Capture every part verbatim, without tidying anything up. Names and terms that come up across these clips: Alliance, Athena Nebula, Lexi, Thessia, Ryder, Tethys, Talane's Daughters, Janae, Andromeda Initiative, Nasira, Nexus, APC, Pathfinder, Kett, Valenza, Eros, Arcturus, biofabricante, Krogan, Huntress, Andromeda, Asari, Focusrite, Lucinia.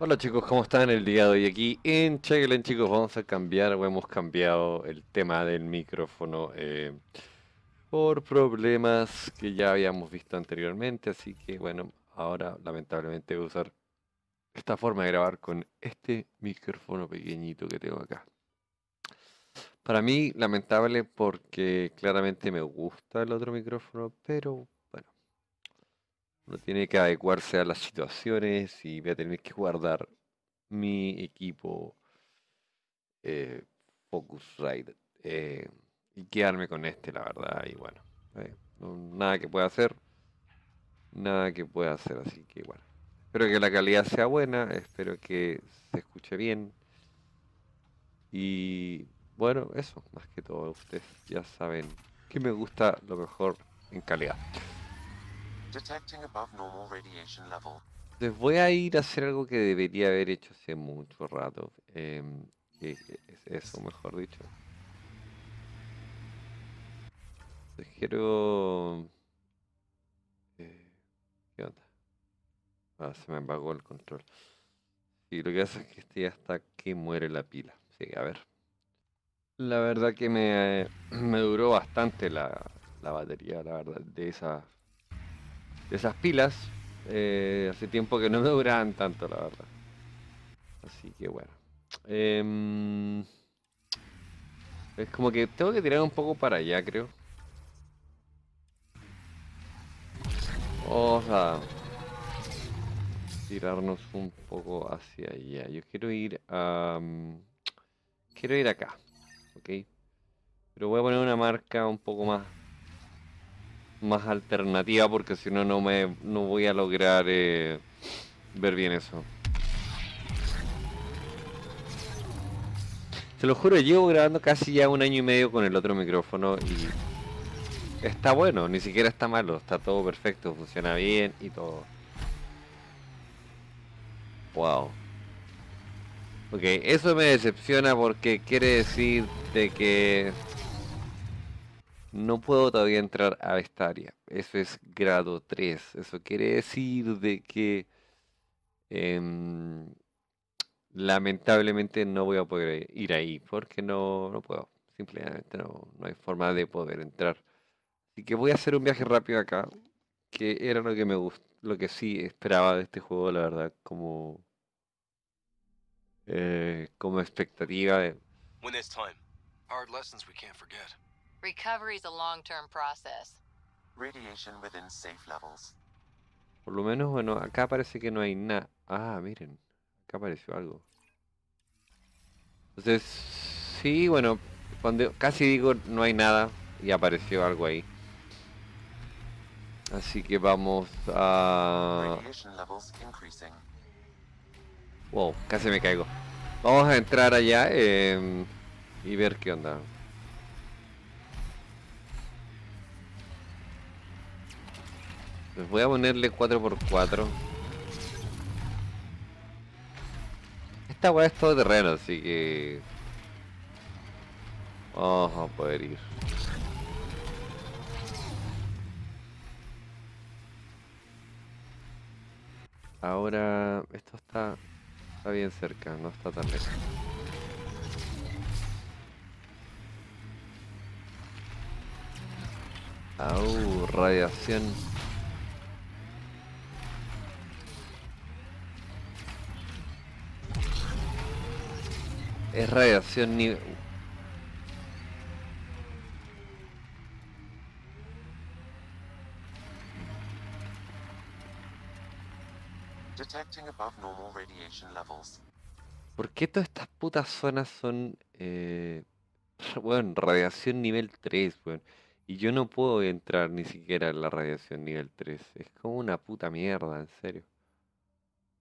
Hola chicos, ¿cómo están el día de hoy? Aquí en Challenge, chicos, vamos a cambiar, o hemos cambiado el tema del micrófono eh, por problemas que ya habíamos visto anteriormente, así que bueno, ahora lamentablemente voy a usar esta forma de grabar con este micrófono pequeñito que tengo acá. Para mí, lamentable porque claramente me gusta el otro micrófono, pero uno tiene que adecuarse a las situaciones y voy a tener que guardar mi equipo eh, Focusrite eh, y quedarme con este, la verdad. Y bueno, eh, no, nada que pueda hacer, nada que pueda hacer. Así que bueno, espero que la calidad sea buena, espero que se escuche bien. Y bueno, eso, más que todo, ustedes ya saben que me gusta lo mejor en calidad. Les voy a ir a hacer algo que debería haber hecho hace mucho rato. Eh, es eso, mejor dicho. Les quiero... Eh, ¿Qué onda? Ah, se me apagó el control. Y lo que hace es que estoy hasta que muere la pila. Sí, a ver. La verdad que me, me duró bastante la, la batería, la verdad, de esa... De esas pilas, eh, hace tiempo que no me duraban tanto, la verdad. Así que bueno. Eh, es como que tengo que tirar un poco para allá, creo. Vamos a tirarnos un poco hacia allá. Yo quiero ir a... Um, quiero ir acá, ¿ok? Pero voy a poner una marca un poco más... más alternativa, porque si no no me no voy a lograr eh, ver bien eso. Se lo juro, llevo grabando casi ya un año y medio con el otro micrófono y está bueno, ni siquiera está malo, está todo perfecto, funciona bien y todo. Wow. Ok, eso me decepciona porque quiere decir de que no puedo todavía entrar a esta área. Eso es grado tres. Eso quiere decir de que eh, lamentablemente no voy a poder ir ahí, porque no, no puedo. Simplemente no, no hay forma de poder entrar. Así que voy a hacer un viaje rápido acá, que era lo que me gustó, lo que sí esperaba de este juego, la verdad, como eh, como expectativa de... When it's time, hard lessons we can't forget. Recovery is a long-term process. Radiation within safe levels. Por lo menos, bueno, acá parece que no hay nada. Ah, miren, acá apareció algo. Entonces, sí, bueno, cuando casi digo no hay nada y apareció algo ahí. Así que vamos a... Radiation levels increasing. Wow, casi me caigo. Vamos a entrar allá eh, y ver qué onda. Les voy a ponerle cuatro por cuatro. Esta weá es todo terreno, así que... vamos a poder ir. Ahora... esto está... está bien cerca, no está tan lejos. Au, radiación. Es radiación nivel... ¿Por qué todas estas putas zonas son... Eh... bueno, radiación nivel tres, bueno? Y yo no puedo entrar ni siquiera en la radiación nivel tres. Es como una puta mierda, en serio.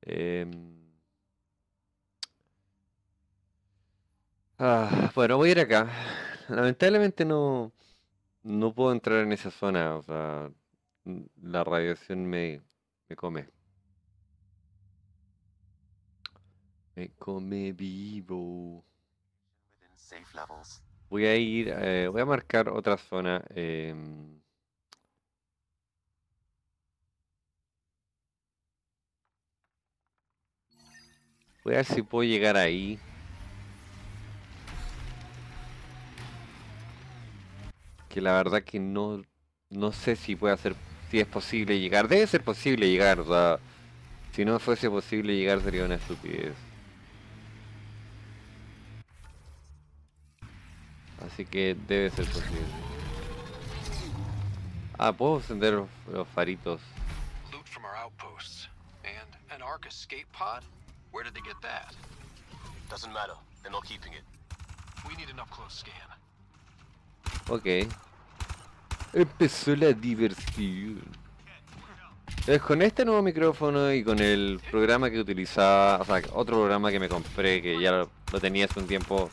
Eh... Ah, bueno, voy a ir acá. Lamentablemente no, no puedo entrar en esa zona, o sea, la radiación me, me come. Me come vivo. Voy a ir, eh, voy a marcar otra zona. Eh, Voy a ver si puedo llegar ahí. Que la verdad que no, no sé si puede hacer, si es posible llegar. Debe ser posible llegar, o sea, si no fuese posible llegar sería una estupidez. Así que debe ser posible. Ah, puedo encender los, los faritos. Loot from our outposts and an Ark escape pod. Where did they get that? Doesn't matter. They're not keeping it. We need an up close scan. Ok. Empezó la diversión. Es con este nuevo micrófono y con el programa que utilizaba, o sea, otro programa que me compré que ya lo, lo tenía hace un tiempo,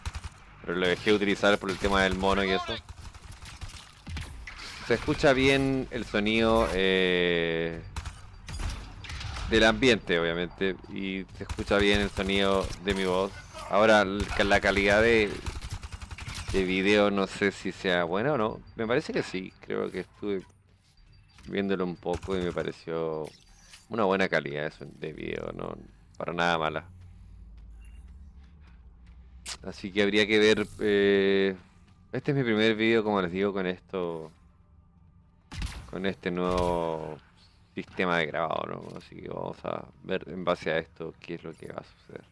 pero lo dejé utilizar por el tema del mono y eso. Se escucha bien el sonido eh, del ambiente, obviamente, y se escucha bien el sonido de mi voz. Ahora, la calidad de, de video no sé si sea buena o no. Me parece que sí, creo que estuve viéndolo un poco y me pareció una buena calidad de video, no para nada mala. Así que habría que ver. Eh, este es mi primer video, como les digo, con esto, con este nuevo sistema de grabado, ¿no? Así que vamos a ver en base a esto qué es lo que va a suceder.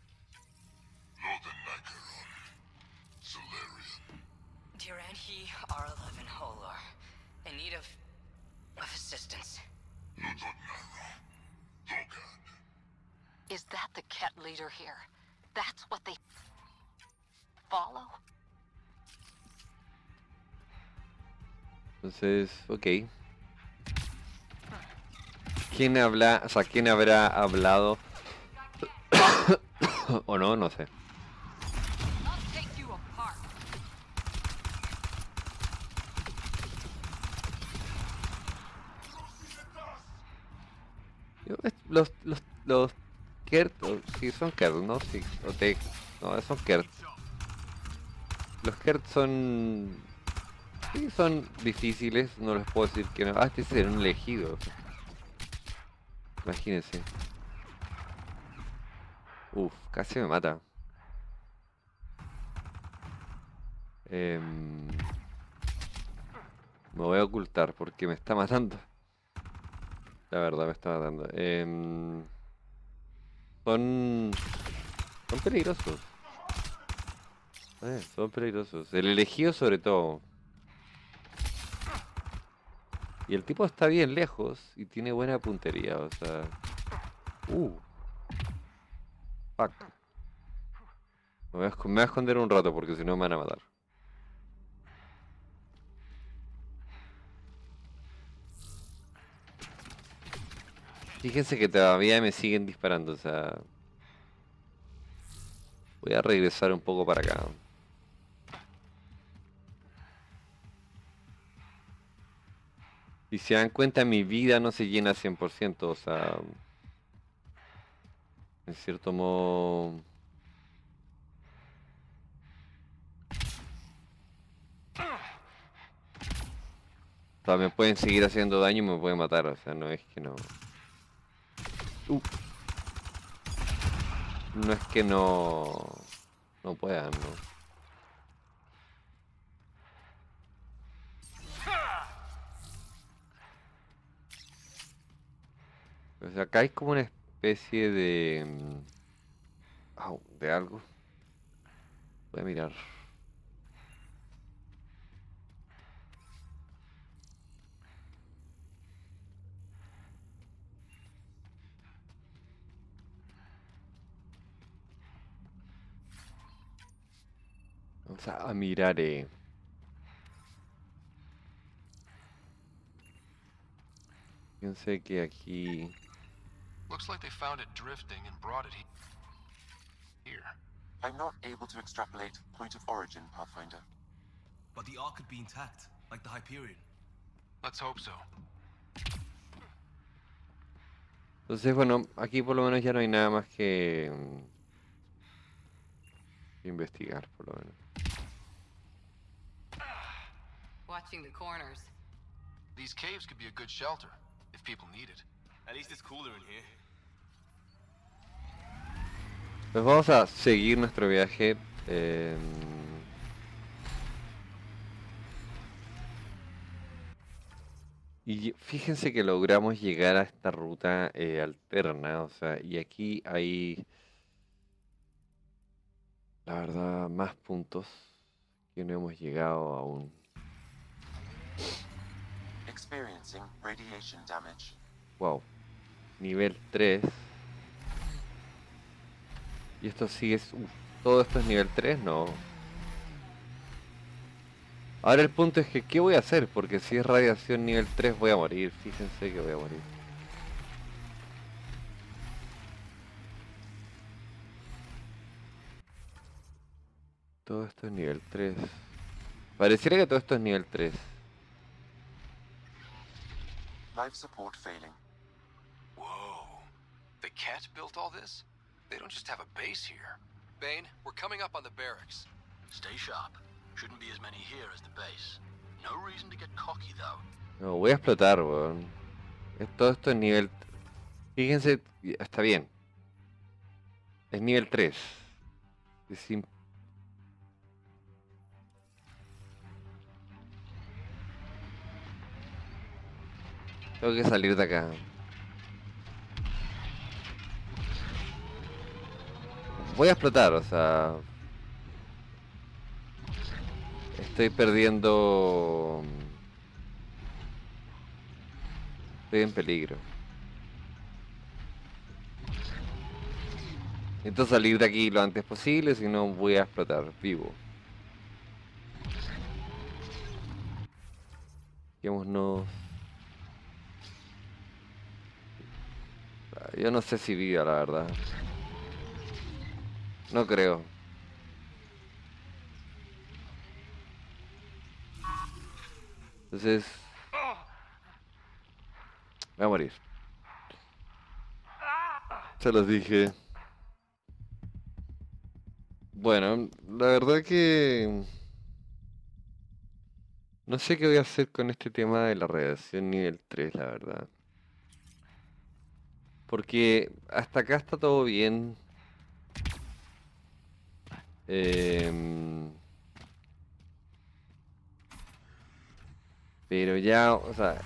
Is that the Kett leader here? That's what they follow. Entonces, ok. ¿Quién habla, o sea, quién habrá hablado? O no, no sé. Los, los, los Kett, si sí, son Kett, no, sí, o te, no, son Kett. Los Kett son, sí, son difíciles, no les puedo decir que no. Ah, este es un elegido. Imagínense. Uf, casi me mata. Eh, me voy a ocultar porque me está matando. La verdad me está matando. Eh, son, son peligrosos. Eh, son peligrosos. El elegido sobre todo. Y el tipo está bien lejos y tiene buena puntería, o sea... Uh. Fuck. Me voy a, me voy a esconder un rato porque si no me van a matar. Fíjense que todavía me siguen disparando, o sea... Voy a regresar un poco para acá. Y si se dan cuenta, mi vida no se llena cien por ciento, o sea... En cierto modo... O sea, me pueden seguir haciendo daño y me pueden matar, o sea, no es que no... Uh. No es que no... No puedan, ¿no? O sea, acá hay como una especie de... Oh, de algo. Voy a mirar. Vamos a mirar, eh. Fíjense que aquí... Looks like they found it drifting and brought it here. I'm not able to extrapolate point of origin, Pathfinder. But the Ark could be intact, like the Hyperion. Let's hope so. Entonces, bueno, aquí por lo menos ya no hay nada más que... que investigar, por lo menos. Watching the corners. These caves could be a good shelter if people need it. At least it's cooler in here. Nos vamos a seguir nuestro viaje. Eh... Y fíjense que logramos llegar a esta ruta eh, alterna, o sea, y aquí hay, la verdad, más puntos que no hemos llegado aún. Experiencing radiation damage. Wow, nivel tres. Y esto sigue, es, uf, todo esto es nivel tres, no. Ahora el punto es que ¿qué voy a hacer? Porque si es radiación nivel tres voy a morir. Fíjense que voy a morir. Todo esto es nivel tres. Pareciera que todo esto es nivel tres. Life support failing. Wow. The Kett built all this? They don't just have a base here. Bane, we're coming up on the barracks. Stay sharp. Shouldn't be as many here as the base. No reason to get cocky though. No, voy a explotar, weón. Todo esto es nivel... Fíjense, está bien. Es nivel tres. Es imp... Tengo que salir de acá. Voy a explotar, o sea... Estoy perdiendo... Estoy en peligro. Intento salir de aquí lo antes posible, si no voy a explotar vivo. Quedémonos... Yo no sé si viva, la verdad. No creo. Entonces... voy a morir. Se los dije. Bueno, la verdad que... No sé qué voy a hacer con este tema de la radiación nivel tres, la verdad. Porque hasta acá está todo bien. Eh... Pero ya, o sea,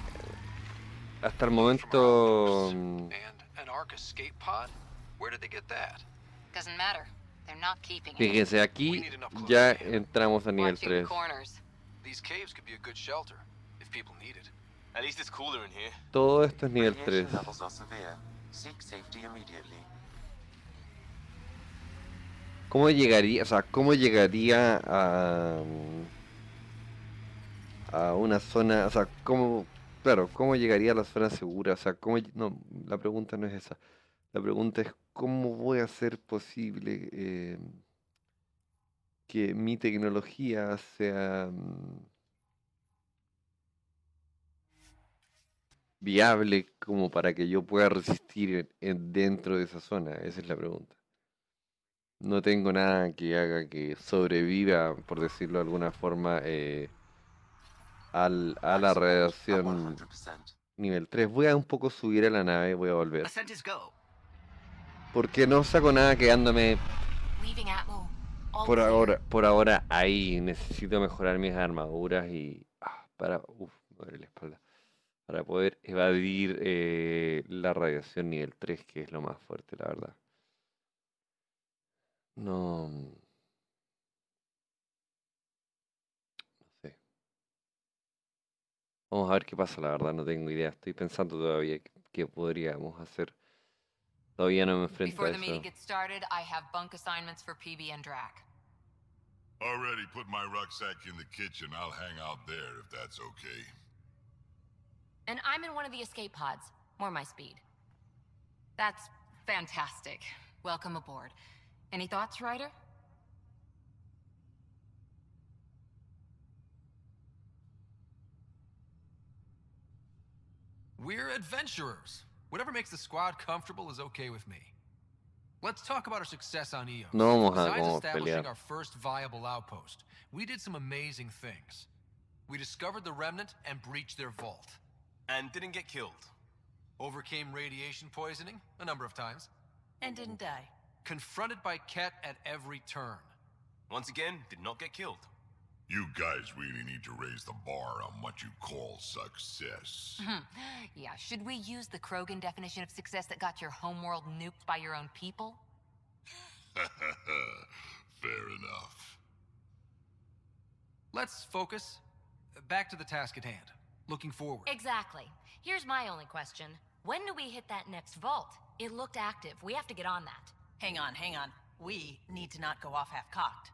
hasta el momento... Fíjense, aquí ya entramos a nivel tres. Todo esto es nivel tres. ¿Cómo llegaría, o sea, cómo llegaría a... a una zona, o sea, cómo, claro, cómo llegaría a la zona segura, o sea, cómo, no, la pregunta no es esa, la pregunta es cómo voy a hacer posible eh, que mi tecnología sea um, viable como para que yo pueda resistir en, en, dentro de esa zona, esa es la pregunta. No tengo nada que haga que sobreviva, por decirlo de alguna forma, eh, Al, a la radiación nivel tres. Voy a un poco subir a la nave y voy a volver. Porque no saco nada quedándome por ahora, por ahora ahí. Necesito mejorar mis armaduras y... Ah, para... Uf, me duele la espalda. Para poder evadir eh, la radiación nivel tres, que es lo más fuerte, la verdad. No... Vamos a ver qué pasa, la verdad, no tengo idea. Estoy pensando todavía qué podríamos hacer. Todavía no me enfrento a eso. Ryder? We're adventurers. Whatever makes the squad comfortable is okay with me. Let's talk about our success on E O S. No, besides establishing our first viable outpost, we did some amazing things. We discovered the remnant and breached their vault. And didn't get killed. Overcame radiation poisoning a number of times. And didn't die. confronted by Kett at every turn. Once again, did not get killed. You guys really need to raise the bar on what you call success. Yeah, should we use the Krogan definition of success that got your homeworld nuked by your own people? Fair enough. Let's focus. Back to the task at hand. Looking forward. Exactly. Here's my only question. When do we hit that next vault? It looked active. We have to get on that. Hang on, hang on. We need to not go off half-cocked.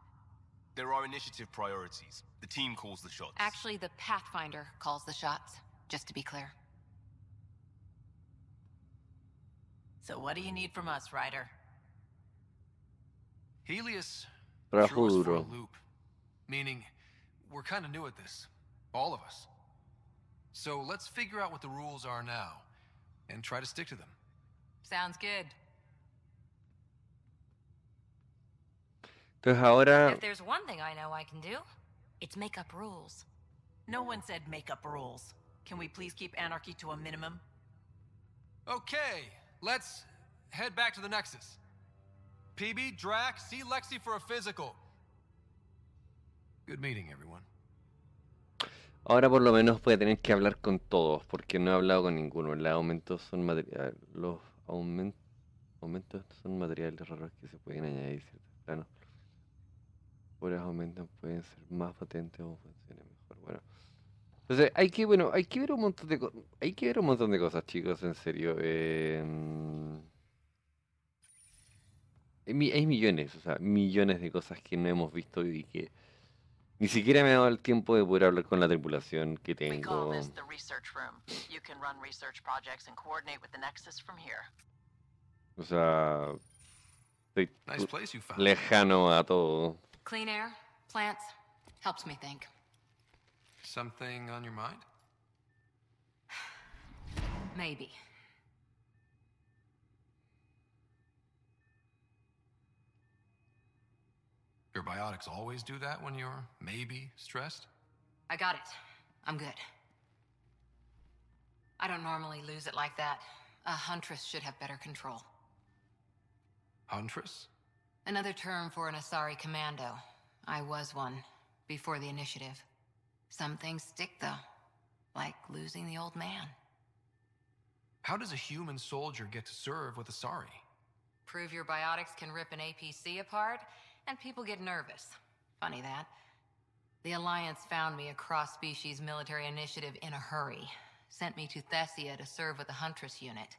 There are initiative priorities. The team calls the shots. Actually, the Pathfinder calls the shots, just to be clear. So what do you need from us, Ryder? Helios threw us for a loop, meaning we're kind of new at this, all of us. So let's figure out what the rules are now, and try to stick to them. Sounds good. Entonces ahora... If there's one thing I know I can do, it's make up rules. No one said make up rules. Can we please keep anarchy to a minimum? Okay, let's head back to the Nexus. P B, Drac, see Lexi for a physical. Good meeting, everyone. Ahora por lo menos voy a tener que hablar con todos, porque no he hablado con ninguno. Los aumentos son materiales. Los aument... aumentos son materiales raros que se pueden añadir, ¿cierto? Ah, no. Horas aumentan, pueden ser más potentes o funcionen mejor. Bueno, entonces hay que, bueno, hay que ver un montón de cosas, hay que ver un montón de cosas, chicos, en serio. Eh, hay millones, o sea, millones de cosas que no hemos visto y que ni siquiera me ha dado el tiempo de poder hablar con la tripulación que tengo. O sea, estoy lejano a todo. Clean air, plants, helps me think. Something on your mind? Maybe. Your biotics always do that when you're maybe stressed? I got it. I'm good. I don't normally lose it like that. A Huntress should have better control. Huntress? Another term for an Asari commando. I was one, before the initiative. Some things stick, though. Like losing the old man. How does a human soldier get to serve with Asari? Prove your biotics can rip an A P C apart, and people get nervous. Funny that. The Alliance found me a cross-species military initiative in a hurry. Sent me to Thessia to serve with the Huntress unit.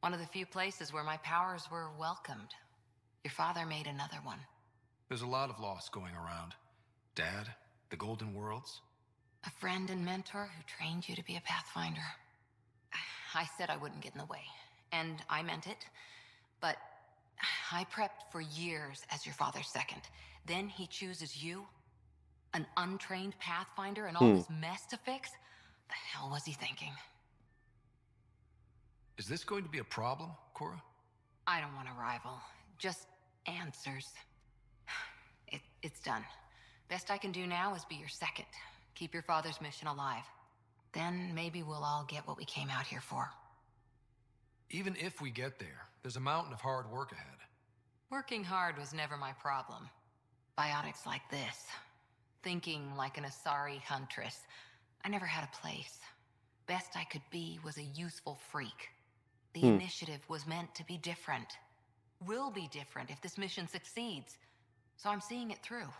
One of the few places where my powers were welcomed. Your father made another one. There's a lot of loss going around. Dad, the Golden Worlds. A friend and mentor who trained you to be a Pathfinder. I said I wouldn't get in the way, and I meant it. But I prepped for years as your father's second. Then he chooses you, an untrained Pathfinder, and all hmm. this mess to fix? The hell was he thinking? Is this going to be a problem, Cora? I don't want a rival. Just... answers. It, it's done. Best I can do now is be your second. Keep your father's mission alive. Then maybe we'll all get what we came out here for. Even if we get there, there's a mountain of hard work ahead. Working hard was never my problem. Biotics like this. Thinking like an Asari Huntress. I never had a place. Best I could be was a useful freak. The hmm. initiative was meant to be different. Will be different if this mission succeeds, so I'm seeing it through.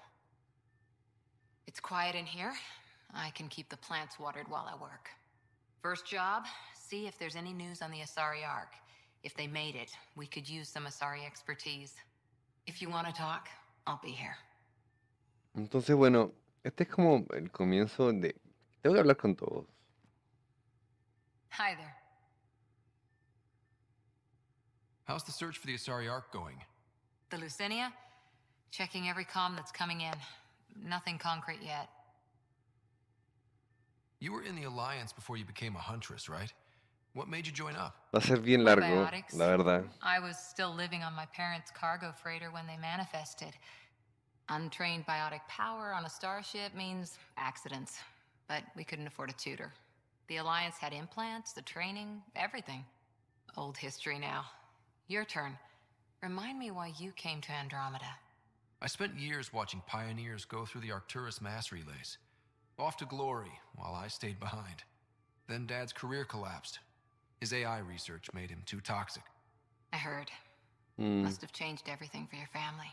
It's quiet in here. I can keep the plants watered while I work. First job, see if there's any news on the Asari Arc. If they made it, we could use some Asari expertise. If you want to talk, I'll be here. Entonces, bueno, este es como el comienzo de... Tengo que hablar con todos. Hi there. How's the search for the Asari Ark going? The Lucinia? Checking every comm that's coming in. Nothing concrete yet. You were in the Alliance before you became a Huntress, right? What made you join up? Va a ser bien largo, la verdad. I was still living on my parents' cargo freighter when they manifested. Untrained biotic power on a starship means accidents. But we couldn't afford a tutor. The Alliance had implants, the training, everything. Old history now. Your turn. Remind me why you came to Andromeda. I spent years watching pioneers go through the Arcturus mass relays. Off to glory, while I stayed behind. Then Dad's career collapsed. His A I research made him too toxic. I heard. Mm. Must have changed everything for your family.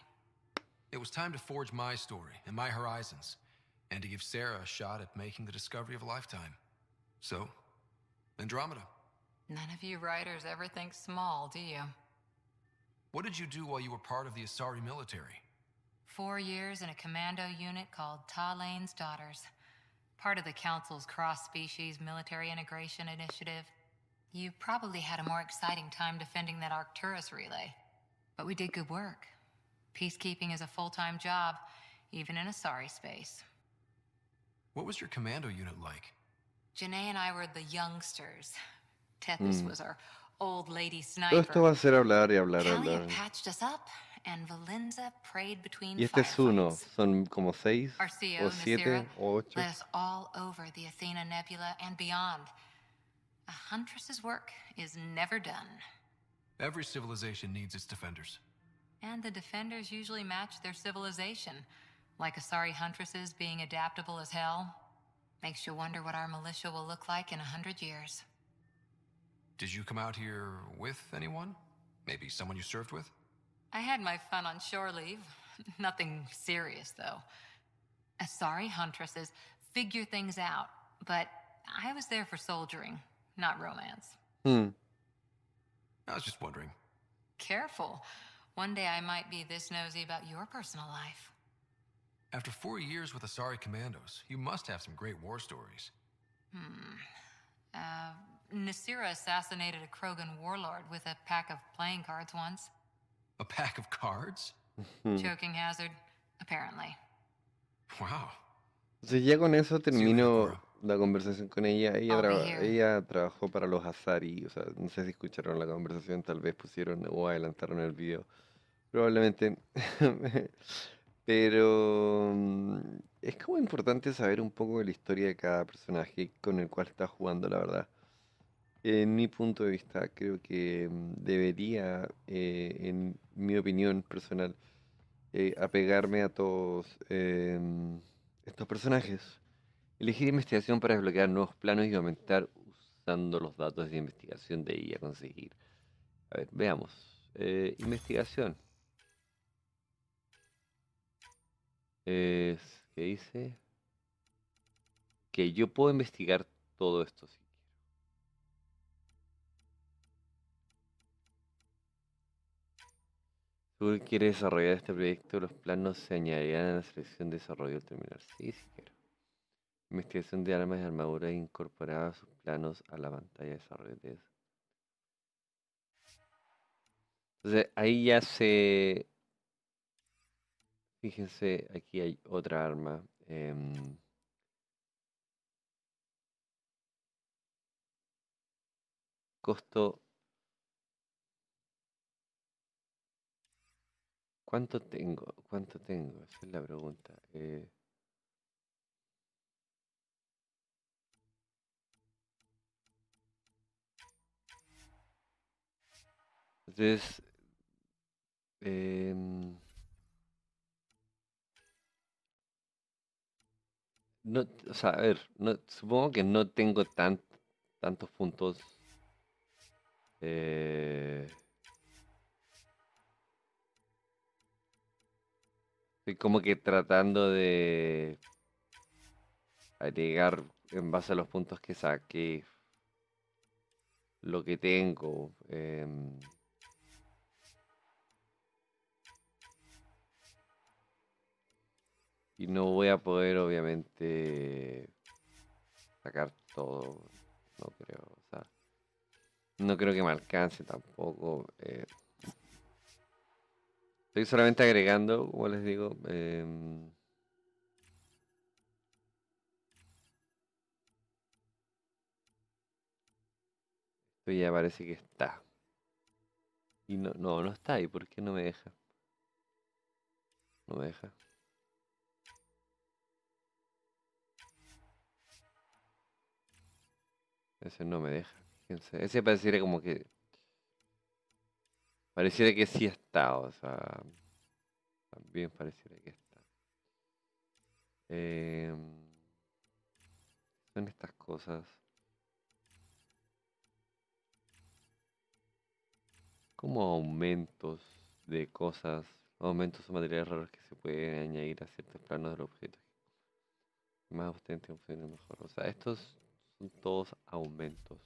It was time to forge my story and my horizons, and to give Sarah a shot at making the discovery of a lifetime. So, Andromeda. None of you writers ever think small, do you? What did you do while you were part of the Asari military? Four years in a commando unit called Talane's Daughters. Part of the Council's cross-species military integration initiative. You probably had a more exciting time defending that Arcturus relay. But we did good work. Peacekeeping is a full-time job, even in Asari space. What was your commando unit like? Janae and I were the youngsters. Tethys mm. was our old lady sniper. Todo esto va a ser hablar y hablar, hablar. Patched us up, and Valenza prayed between y este es uno. Son como seis, our C E O, o siete, Nasira, o ocho. Led us all over the Athena Nebula and beyond. A Huntress's work is never done. Every civilization needs its defenders. And the defenders usually match their civilization. Like Asari Huntresses being adaptable as hell. Makes you wonder what our militia will look like in a hundred years. Did you come out here with anyone? Maybe someone you served with? I had my fun on shore leave. Nothing serious, though. Asari Huntresses figure things out, but I was there for soldiering, not romance. Hmm. I was just wondering. Careful. One day I might be this nosy about your personal life. After four years with Asari commandos, you must have some great war stories. Hmm. Uh, Nasira assassinated a Krogan warlord with a pack of playing cards once. A pack of cards? Choking hazard, apparently. Wow. Si ya con eso termino la conversación con ella. Ella, traba, ella trabajó para los Asari. O sea, no sé si escucharon la conversación, tal vez pusieron o adelantaron el video. Probablemente. Pero es como importante saber un poco de la historia de cada personaje con el cual estás jugando, la verdad. En mi punto de vista, creo que debería, eh, en mi opinión personal, eh, apegarme a todos eh, estos personajes. Elegir investigación para desbloquear nuevos planos y aumentar usando los datos de investigación de ella conseguir. A ver, veamos. Eh, investigación. Es, ¿qué dice? Que yo puedo investigar todo esto si quiero. Tú quieres desarrollar este proyecto, los planos se añadirán a la selección de desarrollo al terminar. Sí, si quiero. Investigación de armas y armaduras incorporadas a sus planos a la pantalla de desarrollo de eso. Entonces ahí ya se... Fíjense, aquí hay otra arma. Eh, costo. ¿Cuánto tengo? ¿Cuánto tengo? Esa es la pregunta. Eh, entonces... Eh, No, o sea, a ver, no, supongo que no tengo tan, tantos puntos eh, estoy como que tratando de agregar en base a los puntos que saqué lo que tengo eh, y no voy a poder, obviamente, sacar todo, no creo, o sea, no creo que me alcance tampoco. Eh. Estoy solamente agregando, como les digo, eh, esto ya parece que está. Y no, no, no está ahí, ¿por qué no me deja? No me deja. Ese no me deja, fíjense. Ese pareciera como que Pareciera que sí está, o sea, también pareciera que está. Eh, son estas cosas. Como aumentos de cosas, aumentos o materiales raros que se pueden añadir a ciertos planos del objeto. Más obtenidas opciones mejor. O sea, estos son todos aumentos.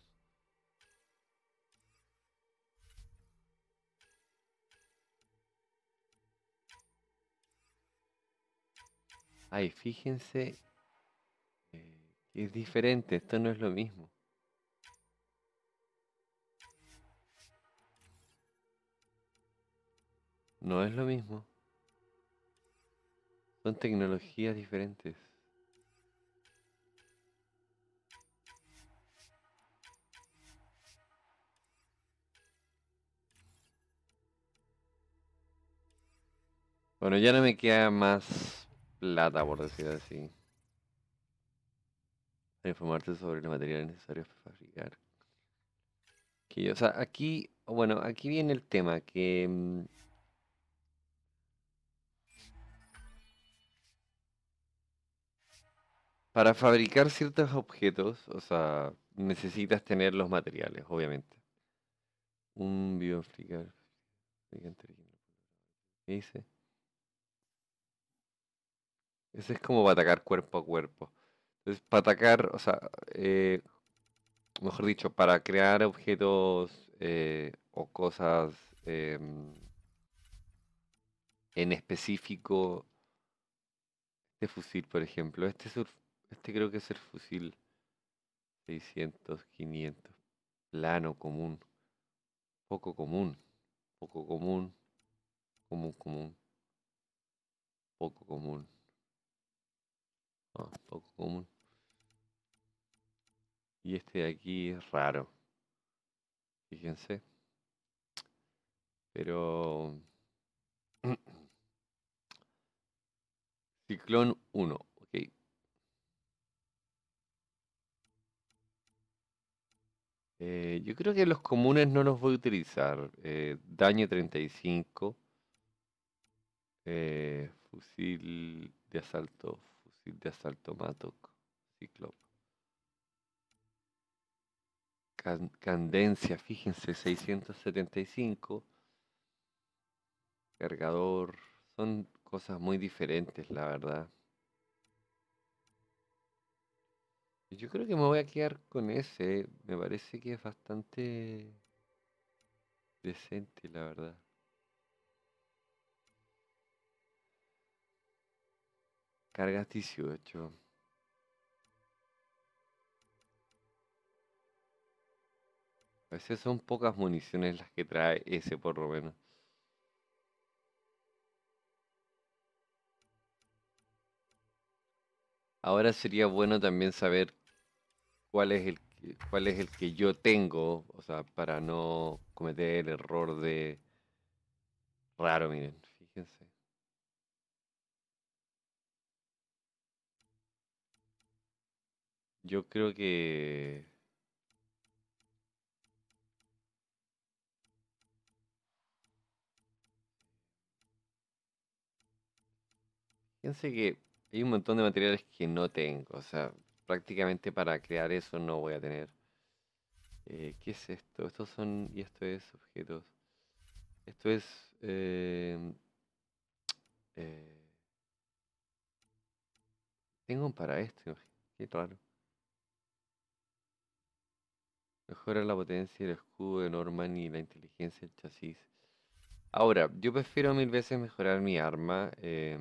Ay, fíjense eh, es diferente, esto no es lo mismo. No es lo mismo. Son tecnologías diferentes. Bueno, ya no me queda más plata, por decirlo así. Para informarte sobre los materiales necesarios para fabricar. Que, o sea, aquí, bueno, aquí viene el tema que... para fabricar ciertos objetos, o sea, necesitas tener los materiales, obviamente. Un biofabricante. ¿Qué dice? Ese es como para atacar cuerpo a cuerpo. Entonces, para atacar, o sea, eh, mejor dicho, para crear objetos eh, o cosas eh, en específico. Este fusil, por ejemplo, este surf. Este creo que es el fusil seiscientos, quinientos. Plano común. Poco común. Poco común. Común, común. Poco común. Ah, poco común. Y este de aquí es raro. Fíjense. Pero... Ciclón uno. Eh, yo creo que los comunes no los voy a utilizar. Eh, daño treinta y cinco. Eh, fusil de asalto. Fusil de asalto Matok. Ciclop. Can Candencia, fíjense, seiscientos setenta y cinco. Cargador. Son cosas muy diferentes, la verdad. Yo creo que me voy a quedar con ese. Me parece que es bastante decente, la verdad. Cargas dieciocho. A veces son pocas municiones las que trae ese, por lo menos. Ahora sería bueno también saber cuál es el que, cuál es el que yo tengo, o sea, para no cometer el error de raro, miren, fíjense. Yo creo que fíjense que hay un montón de materiales que no tengo, o sea, prácticamente para crear eso no voy a tener. Eh, ¿Qué es esto? Estos son, y esto es objetos. Esto es... Eh, eh, tengo para esto, qué raro. Mejora la potencia del escudo de Norman y la inteligencia del chasis. Ahora, yo prefiero mil veces mejorar mi arma. Eh,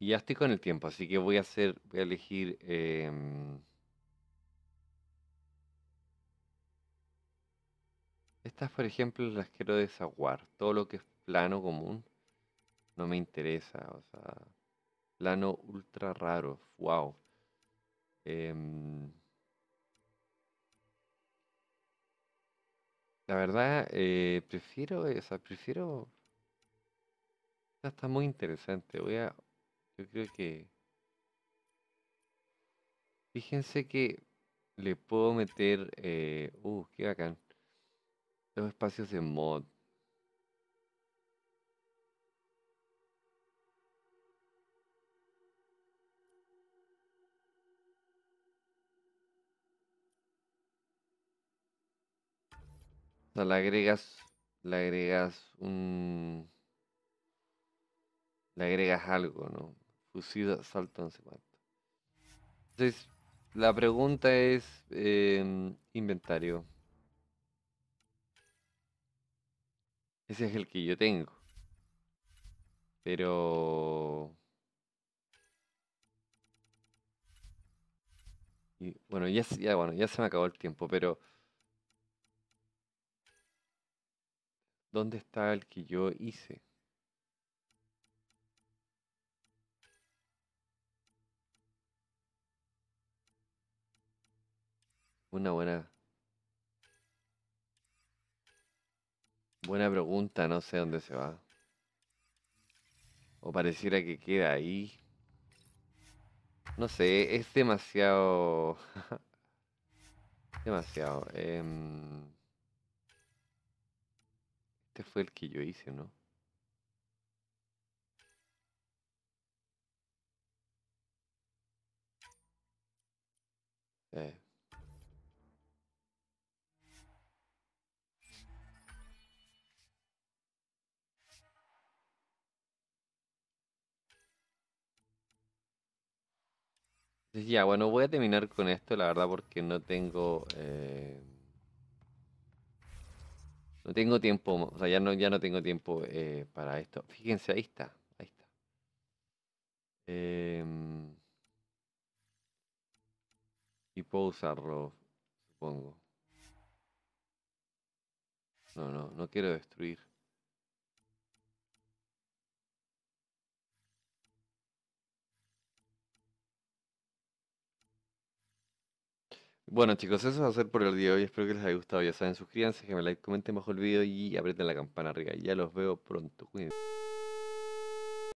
Y ya estoy con el tiempo, así que voy a hacer, voy a elegir eh, estas, por ejemplo, las quiero desaguar. Todo lo que es plano común no me interesa, o sea, plano ultra raro, wow. Eh, la verdad, eh, prefiero, o sea, prefiero. Esta está muy interesante, voy a. Yo creo que... Fíjense que le puedo meter... Eh, uh, qué bacán. Los espacios de mod. O sea, le agregas... Le agregas un... Le agregas algo, ¿no? Fusil, asalto, no sé cuánto. Entonces, la pregunta es... Eh, inventario. Ese es el que yo tengo. Pero... Y, bueno, ya, ya, bueno, ya se me acabó el tiempo, pero... ¿Dónde está el que yo hice? Una buena... Buena pregunta, no sé dónde se va. O pareciera que queda ahí. No sé, es demasiado... demasiado. Eh... Este fue el que yo hice, ¿no? Eh... Ya, bueno, voy a terminar con esto, la verdad, porque no tengo eh, no tengo tiempo, o sea, ya no, ya no tengo tiempo eh, para esto. Fíjense, ahí está, ahí está. Eh, y puedo usarlo, supongo. No, no, no quiero destruir. Bueno chicos, eso va a ser por el día de hoy, espero que les haya gustado, ya saben, suscríbanse, déjenme like, comenten bajo el video y aprieten la campana arriba, ya los veo pronto, cuídense.